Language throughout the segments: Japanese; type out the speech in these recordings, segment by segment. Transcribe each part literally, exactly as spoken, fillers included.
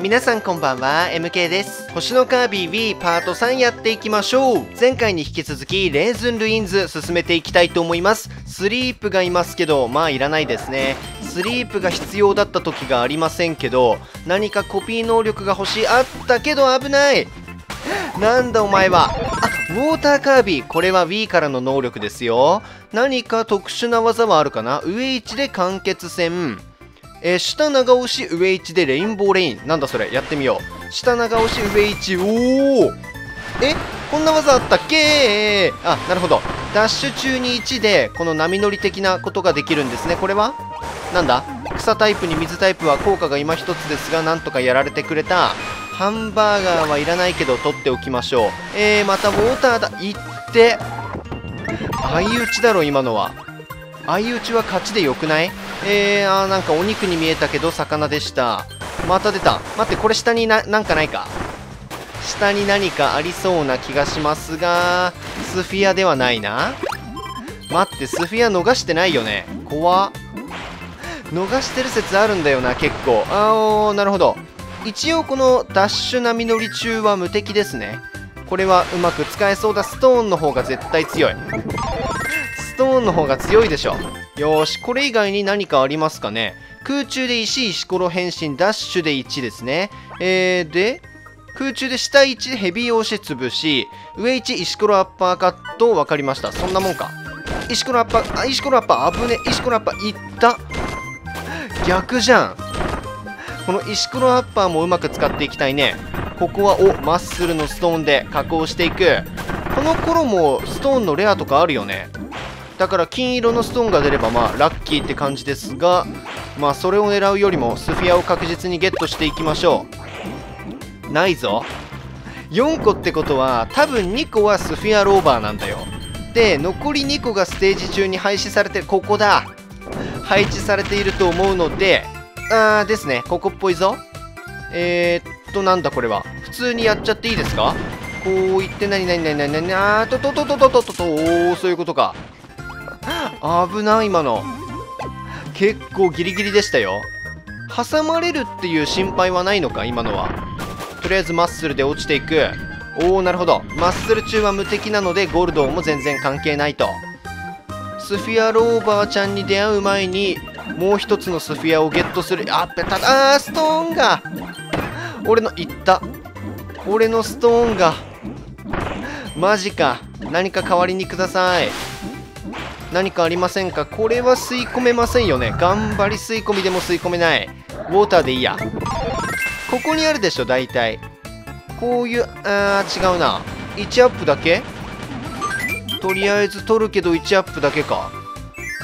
皆さんこんばんは、 エムケー です。星のカービィ ウィー パートさんやっていきましょう。前回に引き続きレーズンルインズ進めていきたいと思います。スリープがいますけど、まあいらないですね。スリープが必要だった時がありませんけど、何かコピー能力が欲しい。あったけど危ない。なんだお前は。あ、ウォーターカービィ、これは ウィー からの能力ですよ。何か特殊な技はあるかな。上いちで完結戦、えー、下長押し上いちでレインボーレイン。なんだそれ、やってみよう。下長押し上いち、おお、え、こんな技あったっけ。あ、なるほど。ダッシュ中にいちでこの波乗り的なことができるんですね。これはなんだ。草タイプに水タイプは効果が今一つですが、なんとかやられてくれた。ハンバーガーはいらないけど取っておきましょう。えー、またウォーターだ。いって、相打ちだろ今のは。相打ちは勝ちでよくない。えー、あー、なんかお肉に見えたけど魚でした。また出た。待って、これ下に な, なんかないか。下に何かありそうな気がしますが、スフィアではないな。待って、スフィア逃してないよね。怖っ。逃してる説あるんだよな結構。あー、なるほど。一応このダッシュ波乗り中は無敵ですね。これはうまく使えそうだ。ストーンの方が絶対強い。ストーンの方が強いでしょ。よーし、これ以外に何かありますかね。空中で石、石ころ変身、ダッシュでいちですね。えー、で空中で下いちヘビー押し潰し、上いち石ころアッパーカット。分かりました。そんなもんか。石ころアッパー、あ、石ころアッパー危ね。石ころアッパーいった。逆じゃん。この石ころアッパーもうまく使っていきたいね。ここはおマッスルのストーンで加工していく。この頃もストーンのレアとかあるよね。だから金色のストーンが出ればまあラッキーって感じですが、まあそれを狙うよりもスフィアを確実にゲットしていきましょう。ないぞ。よんこってことは多分にこはスフィアローバーなんだよ。で残りにこがステージ中に配置されて、ここだ、配置されていると思うので、あーですね、ここっぽいぞ。えー、っとなんだこれは。普通にやっちゃっていいですか。こういって、なになになになになに、あーとととととととと、おー、そういうことか。危ない今の。結構ギリギリでしたよ。挟まれるっていう心配はないのか今のは。とりあえずマッスルで落ちていく。おー、なるほど。マッスル中は無敵なのでゴールドも全然関係ないと。スフィアローバーちゃんに出会う前にもう一つのスフィアをゲットする。あっ、ペタッ、あー、ストーンが俺のいった。俺のストーンがマジか。何か代わりにください。何かありませんか。これは吸い込めませんよね。頑張り吸い込みでも吸い込めない。ウォーターでいいや。ここにあるでしょ大体。こういう、あー違うな。いちアップだけ。とりあえず取るけどいちアップだけか。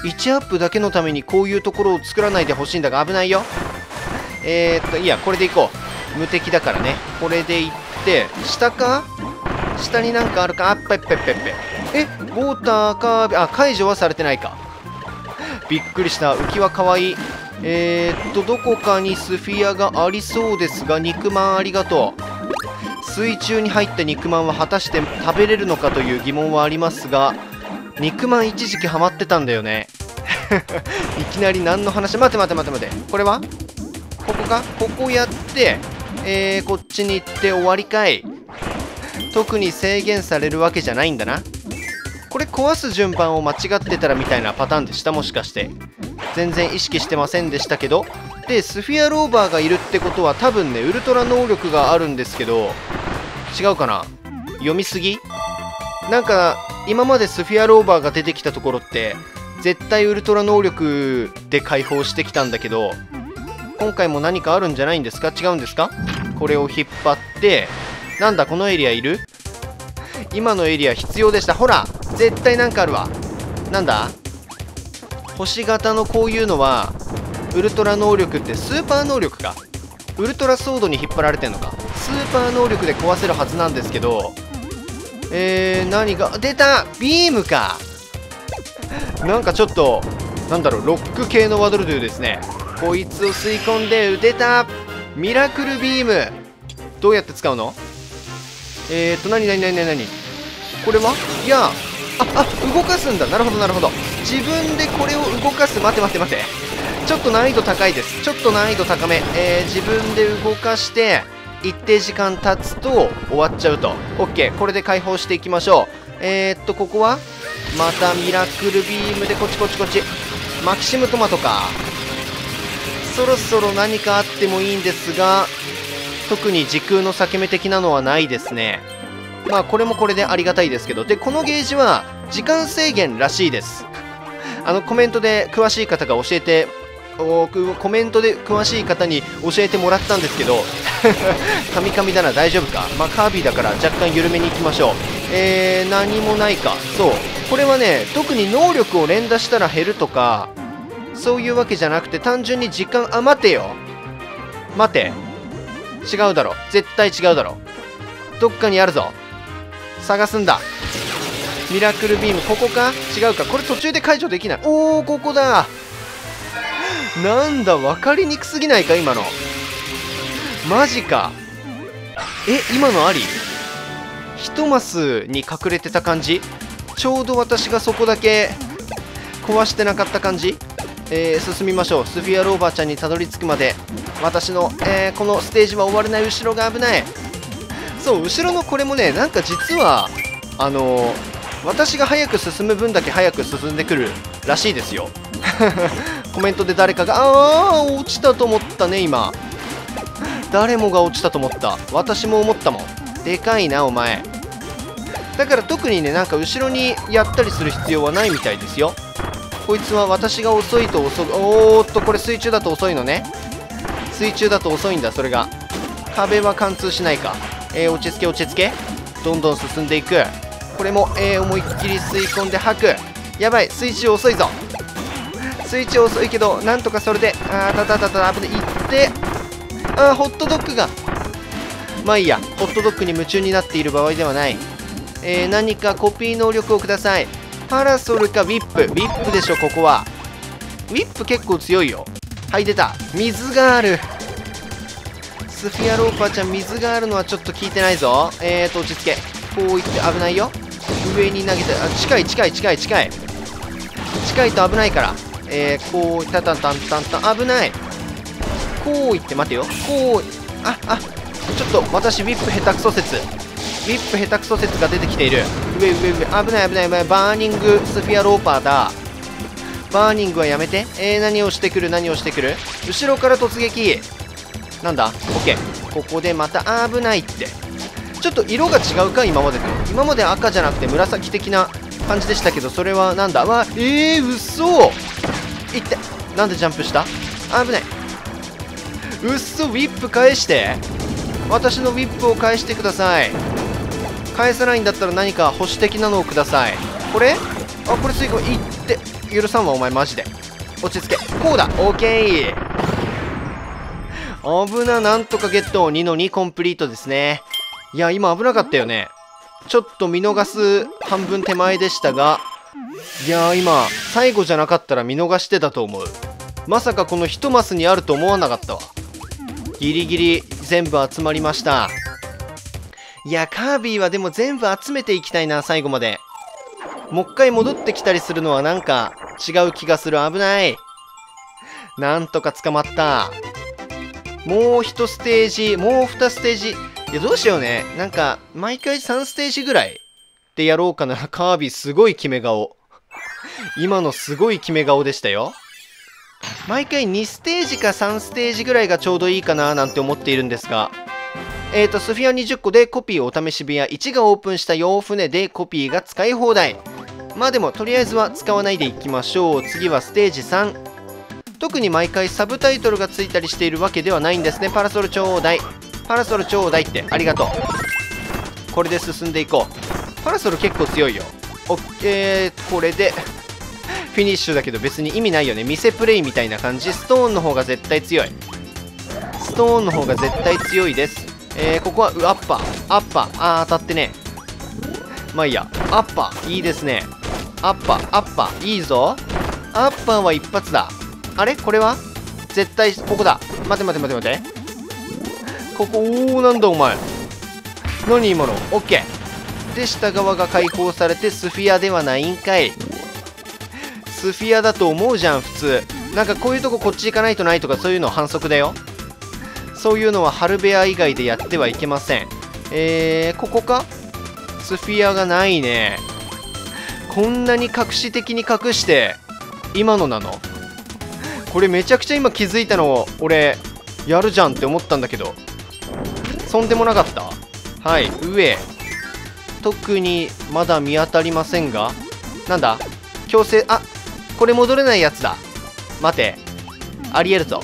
いちアップだけのためにこういうところを作らないでほしいんだが、危ないよ。えー、っといや、これでいこう。無敵だからね。これでいって、下か。下になんかあるか。あっ、ペッペッペッペッ。え、ウォーターカービィ、あ、解除はされてないか。びっくりした。浮きはかわいい。えー、っとどこかにスフィアがありそうですが、肉まんありがとう。水中に入った肉まんは果たして食べれるのかという疑問はありますが、肉まん一時期ハマってたんだよね。いきなり何の話。待て待て待て待て、これはここか。ここやって、えー、こっちに行って終わりかい。特に制限されるわけじゃないんだな。これ壊す順番を間違ってたらみたいなパターンでした。もしかして全然意識してませんでしたけど。でスフィアローバーがいるってことは多分ね、ウルトラ能力があるんですけど、違うかな。読みすぎ。なんか今までスフィアローバーが出てきたところって絶対ウルトラ能力で解放してきたんだけど、今回も何かあるんじゃないんですか。違うんですか。これを引っ張って、なんだこのエリアいる。今のエリア必要でした。ほら絶対なんかあるわ。なんだ。星型のこういうのはウルトラ能力って、スーパー能力か。ウルトラソードに引っ張られてんのか。スーパー能力で壊せるはずなんですけど、えー、何が出た。ビームか。なんかちょっとなんだろう、ロック系のワドルドゥですね。こいつを吸い込んで出たミラクルビーム。どうやって使うの。えーっと何何何何何、これは。いや、ああ、動かすんだ。なるほどなるほど。自分でこれを動かす。待て待て待て、ちょっと難易度高いです。ちょっと難易度高め。えー、自分で動かして、一定時間経つと終わっちゃうと。OK。これで解放していきましょう。えー、っと、ここはまたミラクルビームでこっちこっちこっち。マキシムトマトか。そろそろ何かあってもいいんですが、特に時空の裂け目的なのはないですね。まあ、これもこれでありがたいですけど。で、このゲージは時間制限らしいです。あの、コメントで詳しい方が教えて、おコメントで詳しい方に教えてもらったんですけど、カミカミだな、大丈夫か。まあ、カービィだから若干緩めに行きましょう。えー、何もないか。そう。これはね、特に能力を連打したら減るとか、そういうわけじゃなくて、単純に時間、あ、待てよ。待て。違うだろ。絶対違うだろ。どっかにあるぞ。探すんだ。ミラクルビーム、ここか？違うか。これ途中で解除できない。おー、ここだ。なんだ、分かりにくすぎないか、今の。マジか。え、今のあり？一マスに隠れてた感じ？ちょうど私がそこだけ壊してなかった感じ？えー、進みましょう。スフィアローバーちゃんにたどり着くまで私の、えー、このステージは終われない。後ろが危ない。そう、後ろのこれもね、なんか実はあのー、私が早く進む分だけ早く進んでくるらしいですよ。コメントで誰かが、ああ、落ちたと思ったね、今。誰もが落ちたと思った。私も思ったもん。でかいな、お前。だから特にね、なんか後ろにやったりする必要はないみたいですよ。こいつは私が遅いと遅い。おーっと、これ水中だと遅いのね。水中だと遅いんだ、それが。壁は貫通しないか。えー、落ち着け、落ち着け。どんどん進んでいく。これも、えー、思いっきり吸い込んで吐く。やばい、水中遅いぞ。水中遅いけど、なんとかそれで、あー、たたたた、危ない。行って、あー、ホットドッグが。まあいいや、ホットドッグに夢中になっている場合ではない。えー、何かコピー能力をください。パラソルかウィップ。ウィップでしょ、ここは。ウィップ結構強いよ。はい、出た。水がある。スフィアローパーちゃん、水があるのはちょっと効いてないぞ。えーと、落ち着け。こういって危ないよ。上に投げて、あ、近い近い近い近い。近いと危ないから。えー、こう、たたたんたんたん、危ない。こういって、待てよ。こう、あ、あ、ちょっと私、ウィップ下手くそ説。ウィップ下手くそ説が出てきている。上上上、危ない危ない危ない。バーニングスフィアローパーだ。バーニングはやめて。えー、何をしてくる何をしてくる。後ろから突撃。なんだ？ OK。ここでまた危ないって。ちょっと色が違うか、今までと。今まで赤じゃなくて紫的な感じでしたけど、それはなんだわ。えー、嘘。いって、なんでジャンプした。危ない。嘘、ウィップ返して。私のウィップを返してください。返さないんだったら何か保守的なのをください。これ、あ、これ追加いって、許さんわお前マジで。落ち着け。こうだ。オッケー。危な、なんとかゲット。にのにコンプリートですね。いや、今危なかったよね。ちょっと見逃す半分手前でしたが、いやー、今最後じゃなかったら見逃してたと思う。まさかこのいちマスにあると思わなかったわ。ギリギリ全部集まりました。いや、カービィはでも全部集めていきたいな、最後まで。もう一回戻ってきたりするのはなんか違う気がする。危ない。なんとか捕まった。もういちステージ、もうにステージ。いや、どうしようね。なんか毎回さんステージぐらいでやろうかな。カービィすごい決め顔。今のすごい決め顔でしたよ。毎回にステージかさんステージぐらいがちょうどいいかななんて思っているんですが、えーとスフィアにじゅっこでコピーお試し部屋いちがオープンした洋船でコピーが使い放題。まあでもとりあえずは使わないでいきましょう。次はステージさん。特に毎回サブタイトルがついたりしているわけではないんですね。パラソルちょうだい、パラソルちょうだいって、ありがとう。これで進んでいこう。パラソル結構強いよ。オッケー。これでフィニッシュだけど別に意味ないよね。店プレイみたいな感じ。ストーンの方が絶対強い。ストーンの方が絶対強いです。えー、ここはうアッパーアッパー、あー、当たってね。まあいいや。アッパーいいですね。アッパーアッパーいいぞ。アッパーは一発だ。あれ、これは絶対ここだ。待て待て待て待て、ここ。おお、なんだお前、何今の。オッケーで、下側が解放されて、スフィアではないんかい。スフィアだと思うじゃん普通。なんかこういうとここっち行かないとないとかそういうの反則だよ。そういうのは春部屋以外でやってはいけません。えー、ここか？スフィアがないね。こんなに隠し的に隠して今のなの？これめちゃくちゃ今気づいたのを俺やるじゃんって思ったんだけど、そんでもなかった。はい、上特にまだ見当たりませんが、なんだ強制、あ、これ戻れないやつだ。待て、ありえるぞ。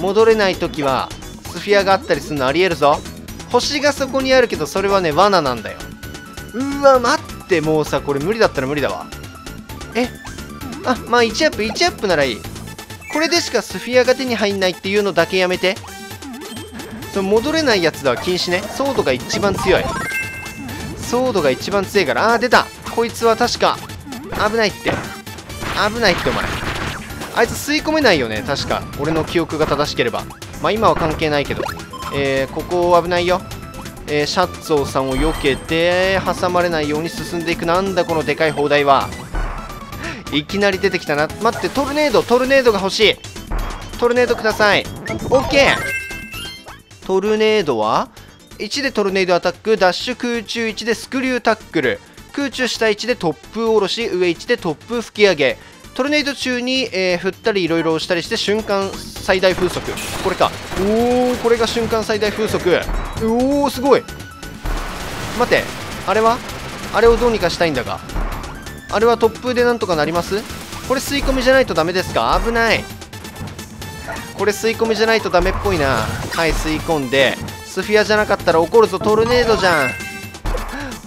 戻れない時はスフィアがあったりするのありえるぞ。星がそこにあるけど、それはね罠なんだよ。うわ待って、もうさこれ無理だったら無理だわ。え、あ、まあいちアップいちアップならいい。これでしかスフィアが手に入んないっていうのだけやめて。その戻れないやつだは禁止ね。ソードが一番強い、ソードが一番強いから。あー出た、こいつは確か危ないって、危ないってお前、あいつ吸い込めないよね確か、俺の記憶が正しければ。まあ今は関係ないけど、えー、ここ危ないよ。えー、シャッツォーさんを避けて挟まれないように進んでいく。なんだこのでかい砲台は。いきなり出てきたな。待って、トルネード、トルネードが欲しい。トルネードください。オッケー。トルネードはいちでトルネードアタック、ダッシュ空中いちでスクリュータックル、空中下いちで突風下ろし、上いちで突風吹き上げ。トルネード中に、えー、振ったりいろいろしたりして瞬間最大風速、これか。おお、これが瞬間最大風速。おおすごい。待て、あれはあれをどうにかしたいんだが、あれは突風でなんとかなります？これ吸い込みじゃないとダメですか？危ない。これ吸い込みじゃないとダメっぽいな。はい、吸い込んで、スフィアじゃなかったら怒るぞ。トルネードじゃん、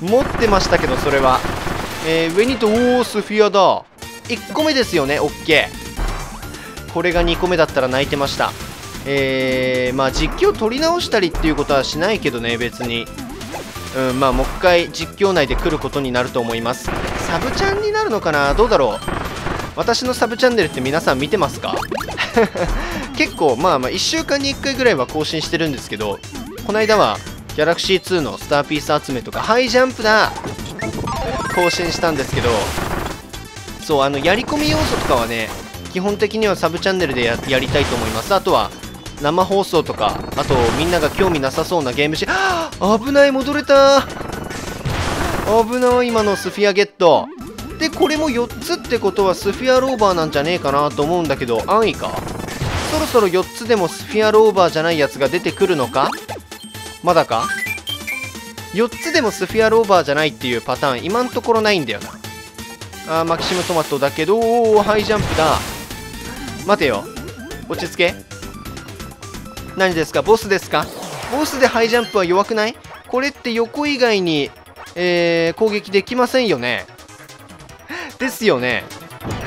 持ってましたけどそれは。えー、上にと、おおスフィアだ。いっこめですよね。オッケー。これがにこめだったら泣いてました。えー、まあ実況取り直したりっていうことはしないけどね別に。うん、まあもう一回実況内で来ることになると思います。サブチャンになるのかな、どうだろう。私のサブチャンネルって皆さん見てますか？結構まあまあいっしゅうかんにいっかいぐらいは更新してるんですけど、この間はギャラクシーツーのスターピース集めとかハイジャンプだ更新したんですけど、そうあのやり込み要素とかはね基本的にはサブチャンネルで や, やりたいと思います。あとは生放送とか、あとみんなが興味なさそうなゲームし、あー危ない、戻れた、危ない今のスフィアゲットで、これもよっつってことはスフィアローバーなんじゃねえかなと思うんだけど、安易か。そろそろよっつでもスフィアローバーじゃないやつが出てくるのか、まだか。よっつでもスフィアローバーじゃないっていうパターン今のところないんだよな。あーマキシムトマトだけど、おーハイジャンプだ。待てよ、落ち着け。何ですか、ボスですか？ボスでハイジャンプは弱くない？これって横以外に、えー、攻撃できませんよね。ですよね。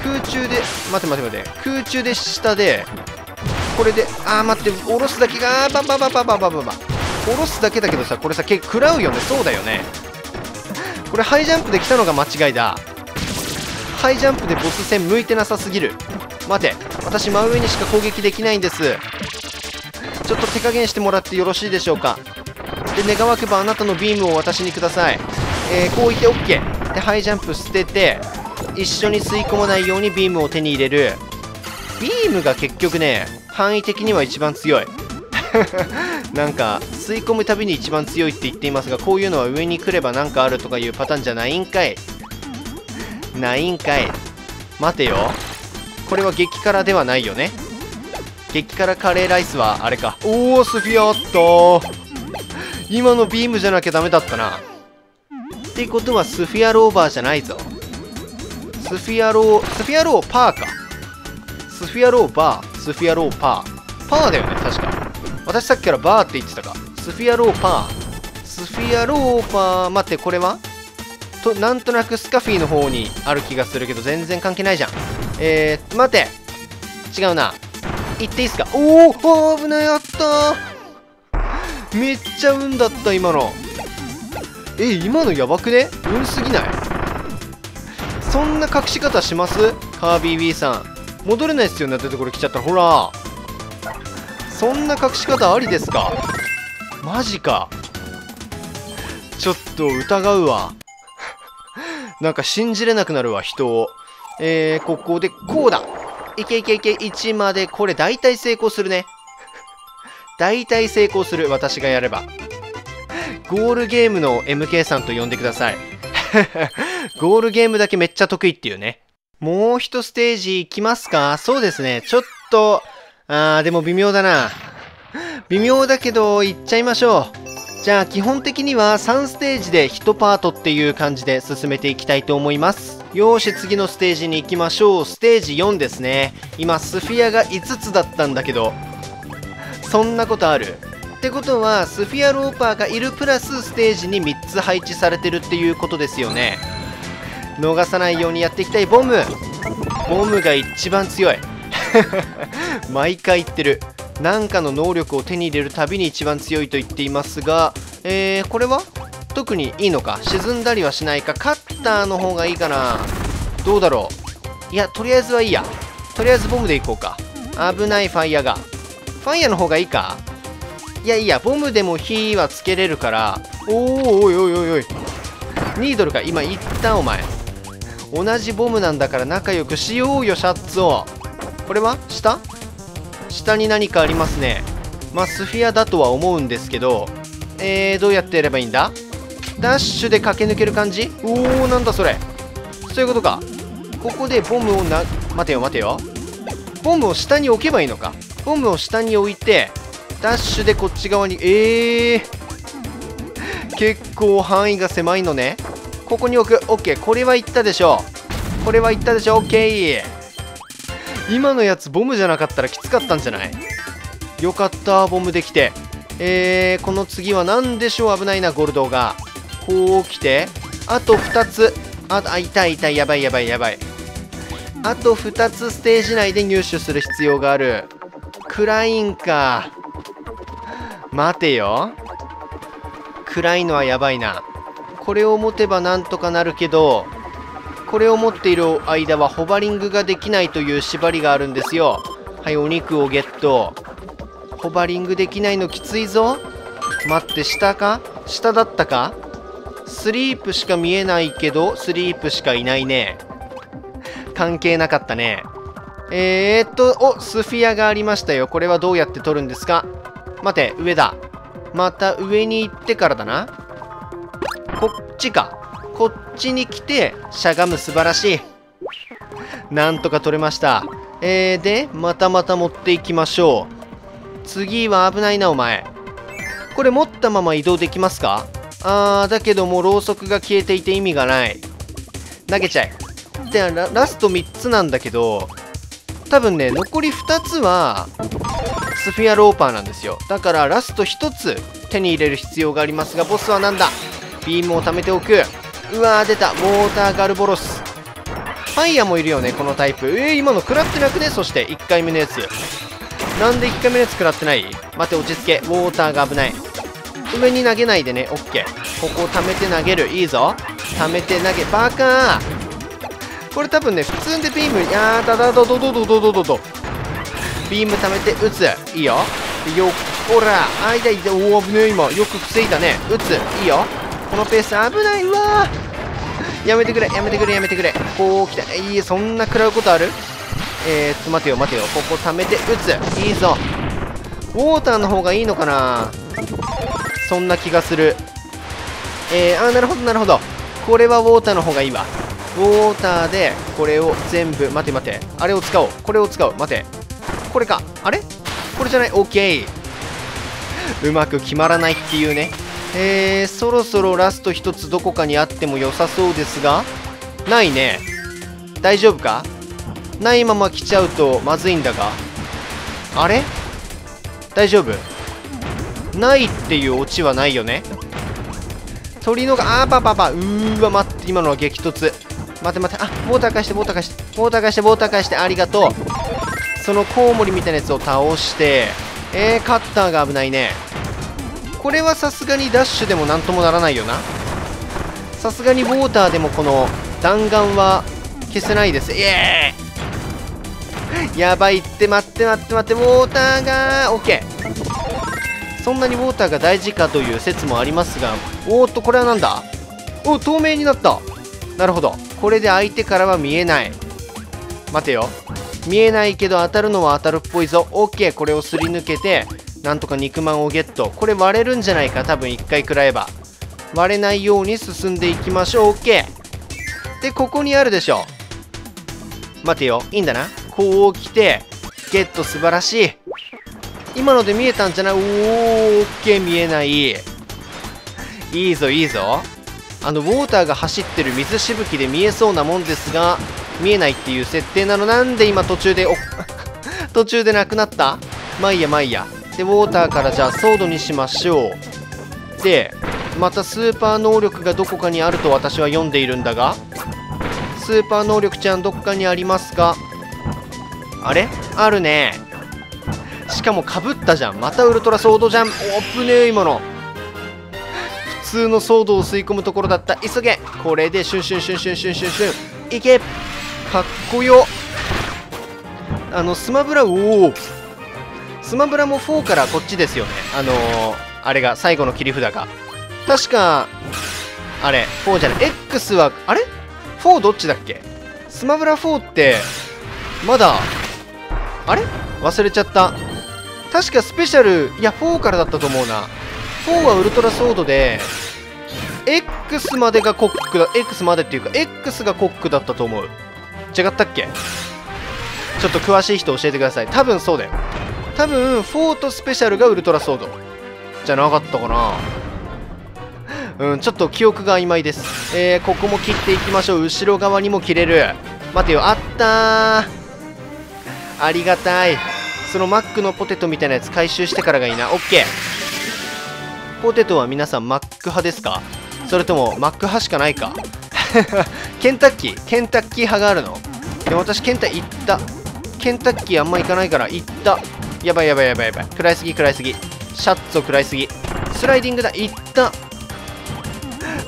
空中で、待て待て待て、空中で下で、これで、あー待って、下ろすだけが、バンバンバンバンバンバンバンバン。下ろすだけだけどさ、これさ、結構食らうよね。そうだよね。これハイジャンプで来たのが間違いだ。ハイジャンプでボス戦向いてなさすぎる。待て、私真上にしか攻撃できないんです。ちょっと手加減してもらってよろしいでしょうか。で願わくばあなたのビームを私にください。えー、こういって OK でハイジャンプ捨てて、一緒に吸い込まないようにビームを手に入れる。ビームが結局ね範囲的には一番強い。なんか吸い込むたびに一番強いって言っていますが、こういうのは上に来ればなんかあるとかいうパターンじゃないんかい、ないんかい。待てよ、これは激辛ではないよね。激辛カレーライスはあれか。おおスフィアあったー。今のビームじゃなきゃダメだったな。ってことはスフィアローバーじゃないぞ。スフィアロー、スフィアローパーか。スフィアローバー、スフィアローパー、パーだよね確か。私さっきからバーって言ってたか。スフィアローパー、スフィアローパー。待って、これはとなんとなくスカフィーの方にある気がするけど全然関係ないじゃん。えー、待て、違うな、行っていいっすか。おお危ない、やったー、めっちゃ運だった今の。え、今のやばくね、運すぎない？そんな隠し方します？カービィ B さん戻れないっすよね、だってこれ来ちゃったら。ほら、そんな隠し方ありですか？マジか、ちょっと疑うわ。なんか信じれなくなるわ人を。えー、ここでこうだ、いけいけいけ。いちまで。これ大体成功するね。大体成功する。私がやれば。ゴールゲームの エムケー さんと呼んでください。ゴールゲームだけめっちゃ得意っていうね。もう一ステージ行きますか？そうですね。ちょっと、あー、でも微妙だな。微妙だけど、行っちゃいましょう。じゃあ、基本的にはさんステージでいちパートっていう感じで進めていきたいと思います。よーし、次のステージに行きましょう。ステージよんですね。今、スフィアがいつつだったんだけど、そんなことある？ってことは、スフィアローパーがいるプラスステージにみっつ配置されてるっていうことですよね。逃さないようにやっていきたい。ボムボムが一番強い。毎回言ってる。なんかの能力を手に入れるたびに一番強いと言っていますが、えー、これは特にいいのか。沈んだりはしないか。カッターの方がいいかな。どうだろう。いや、とりあえずはいいや。とりあえずボムでいこうか。危ない。ファイヤーがファイヤーの方がいいか。いやいや、ボムでも火はつけれるから。おーおいおいおいおい、ニードルか。今言ったお前。同じボムなんだから仲良くしようよ、シャツを。これは下下に何かありますね。まあ、スフィアだとは思うんですけど、えー、どうやってやればいいんだ。ダッシュで駆け抜ける感じ。おお、なんだそれ。そういうことか。ここでボムをな、待てよ待てよ。ボムを下に置けばいいのか。ボムを下に置いて、ダッシュでこっち側に。えー、結構範囲が狭いのね。ここに置く。オッケー。これはいったでしょう。これはいったでしょう。オッケー。今のやつボムじゃなかったらきつかったんじゃない？よかった、ボムできて。えー、この次は何でしょう。危ないな、ゴールドが。こう来て、あとふたつ。あ、あ、痛い痛い、やばいやばいやばい。あとふたつステージ内で入手する必要がある。クラインか。待てよ。暗いのはやばいな。これを持てばなんとかなるけど、これを持っている間はホバリングができないという縛りがあるんですよ。はい、お肉をゲット。ホバリングできないのきついぞ。待って、下か？下だったか？スリープしか見えないけど、スリープしかいないね。関係なかったね。えーっと、お、スフィアがありましたよ。これはどうやって取るんですか？待て、上だ。また上に行ってからだな。こっちか。こっちに来てしゃがむ。素晴らしい。なんとか取れました。えー、でまたまた持っていきましょう。次は危ないなお前。これ持ったまま移動できますか？あー、だけどもろうそくが消えていて意味がない。投げちゃえ。で ラ, ラストみっつなんだけど、多分ね、残りふたつはスフィアローパーなんですよ。だからラストひとつ手に入れる必要がありますが、ボスはなんだ。ビームを貯めておく。うわー、出た。ウォーターガルボロス。ファイヤーもいるよね、このタイプ。えー、今の食らってなくね。そしていっかいめのやつ。なんでいっかいめのやつ食らってない？待て、落ち着け。ウォーターが危ない。上に投げないでね。オッケー。ここを溜めて投げる。いいぞ。溜めて投げ。バカー。これ多分ね、普通でビーム。やーだだどどどどどどどど。ビーム溜めて撃つ。いいよ。よっ、ほら。間いて。おお、危ねえ、今。よく防いだね。撃つ。いいよ。このペース危ない。うわー、やめてくれやめてくれやめてくれ。こう来た。いいえ、そんな食らうことある？えーっと待てよ待てよ。ここ溜めて撃つ。いいぞ。ウォーターの方がいいのかな。そんな気がする。えー、あー、なるほどなるほど。これはウォーターの方がいいわ。ウォーターでこれを全部。待て待て、あれを使おう。これを使おう。待て、これか。あれ、これじゃない。オッケー。うまく決まらないっていうね。えー、そろそろラストひとつどこかにあっても良さそうですが、ないね。大丈夫か？ないまま来ちゃうとまずいんだが。あれ？大丈夫？ないっていうオチはないよね。鳥のが、あー、パパパ。うーわ、待って、今のは激突。待て待て、あ、モーター返して、モーター返して、モーター返して、モーター返して、ありがとう。そのコウモリみたいなやつを倒して、えー、カッターが危ないね。これはさすがにダッシュでもなんともならないよな。さすがにウォーターでもこの弾丸は消せないです。イエーイ。やばいって。待って待って待って、ウォーターがオッケー。そんなにウォーターが大事かという説もありますが、おーっと、これはなんだ。お、透明になった。なるほど。これで相手からは見えない。待てよ。見えないけど当たるのは当たるっぽいぞ。 OK、 これをすり抜けてなんとか肉まんをゲット。これ割れるんじゃないか、多分いっかい食らえば。割れないように進んでいきましょう。 OK で、ここにあるでしょ。待てよ、いいんだな。こう来てゲット、素晴らしい。今ので見えたんじゃない？おー、 OK、 見えない。いいぞいいぞ。あのウォーターが走ってる水しぶきで見えそうなもんですが、見えないっていう設定なの。なんで今途中でお途中でなくなった。まあいいやまあいいや。でウォーターからじゃあソードにしましょう。でまたスーパー能力がどこかにあると私は読んでいるんだが、スーパー能力ちゃんどこかにありますか？あれ？あるね。しかもかぶったじゃん。またウルトラソードじゃん。おっぶねえ、今の普通のソードを吸い込むところだった。急げ。これでシュンシュンシュンシュンシュンシュンシュンいけ。かっこよ。あのスマブラ、おおスマブラもフォーからこっちですよね。あのー、あれが最後の切り札が確かあれフォーじゃない X はあれフォーどっちだっけ。スマブラフォーってまだあれ忘れちゃった。確かスペシャル、いやフォーからだったと思うな。フォーはウルトラソードで X までがコックだ。 X までっていうか X がコックだったと思う。違ったっけ。ちょっと詳しい人教えてください。多分そうだよ。多分フォーとスペシャルがウルトラソードじゃなかったかな。うん、ちょっと記憶が曖昧です。えー、ここも切っていきましょう。後ろ側にも切れる。待てよ、あったー。ありがたい。そのマックのポテトみたいなやつ回収してからがいいな。オッケー。ポテトは皆さんマック派ですか？それともマック派しかないか？ケンタッキー、ケンタッキー派があるの？でも私ケンタ行った。ケンタッキーあんま行かないから行った。やばいやばいやばいやばい。食らいすぎ食らいすぎ。シャッツを食らいすぎ。スライディングだ。行った。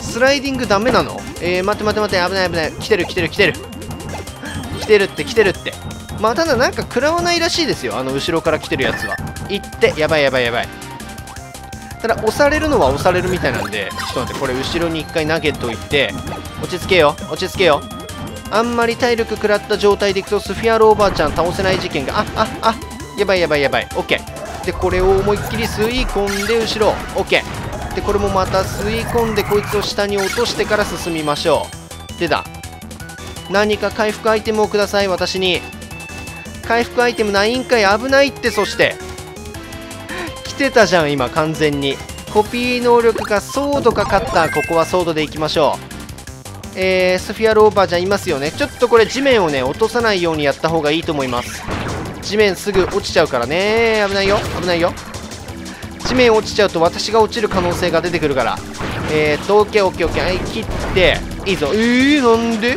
スライディングダメなの？えー、待って待って待って、危ない危ない。来てる来てる来てる来てるって来てるって。まあただなんか食らわないらしいですよ、あの後ろから来てるやつは。行って、やばいやばいやばい。ただ押されるのは押されるみたいなんで、ちょっと待って、これ後ろにいっかい投げといて。落ち着けよ落ち着けよ。あんまり体力食らった状態でいくとスフィアローバーちゃん倒せない事件が。あああ、やばいやばいやばい。 OK でこれを思いっきり吸い込んで後ろ OK。でこれもまた吸い込んでこいつを下に落としてから進みましょう。出た。何か回復アイテムをください。私に回復アイテムないんかい。危ないって。そして来てたじゃん今完全に。コピー能力かソードかかった。ここはソードでいきましょう。えー、スフィアローバーじゃいますよね。ちょっとこれ地面をね落とさないようにやった方がいいと思います。地面すぐ落ちちゃうからね。危ないよ危ないよ。地面落ちちゃうと私が落ちる可能性が出てくるから。えーっと オーケーオーケーオーケー、はい、切っていいぞ。えー、なんで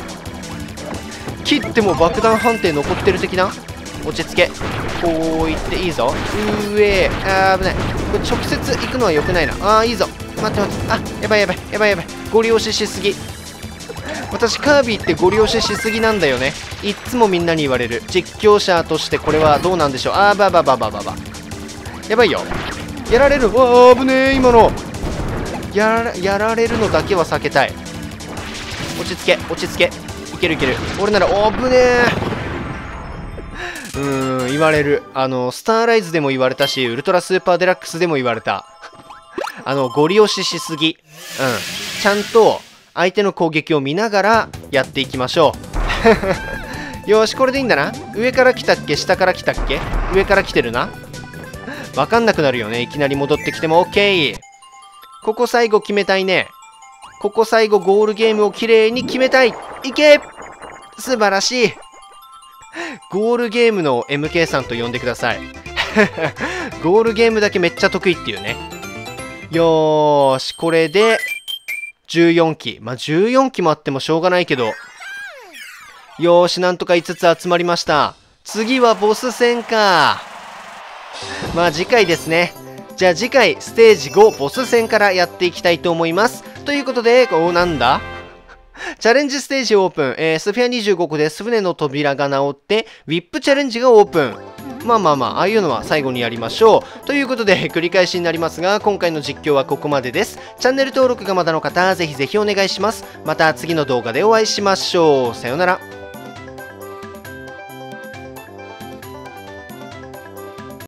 切っても爆弾判定残ってる的な。落ち着け。こういっていいぞ。上、あー危ない。これ直接行くのは良くないな。あーいいぞ。待って待って、あやばいやばいやばいやばい。ゴリ押ししすぎ。私カービィってゴリ押ししすぎなんだよね、いっつもみんなに言われる。実況者としてこれはどうなんでしょう。あーばばばばばばばやばいよ。やられる。わあ危ねえ今の。やら、やられるのだけは避けたい。落ち着け落ち着け。いけるいける。俺ならおぶねえ。うーん、言われる。あのスターライズでも言われたし、ウルトラスーパーデラックスでも言われた。あのゴリ押ししすぎ。うん、ちゃんと相手の攻撃を見ながらやっていきましょう。よしこれでいいんだな。上から来たっけ下から来たっけ。上から来てるな。わかんなくなるよね。いきなり戻ってきても OK。ここ最後決めたいね。ここ最後ゴールゲームをきれいに決めたい。いけ！素晴らしい。ゴールゲームの エムケー さんと呼んでください。ゴールゲームだけめっちゃ得意っていうね。よーし、これでじゅうよんき。まあ、じゅうよんきもあってもしょうがないけど。よーし、なんとかいつつ集まりました。次はボス戦か。まあ次回ですね。じゃあ次回ステージごボス戦からやっていきたいと思います。ということで、おーなんだチャレンジステージオープン、えー、スフィアにじゅうごこで素船の扉が直ってウィップチャレンジがオープン。まあまあまあ、ああいうのは最後にやりましょう。ということで繰り返しになりますが、今回の実況はここまでです。チャンネル登録がまだの方、ぜひぜひお願いします。また次の動画でお会いしましょう。さようなら。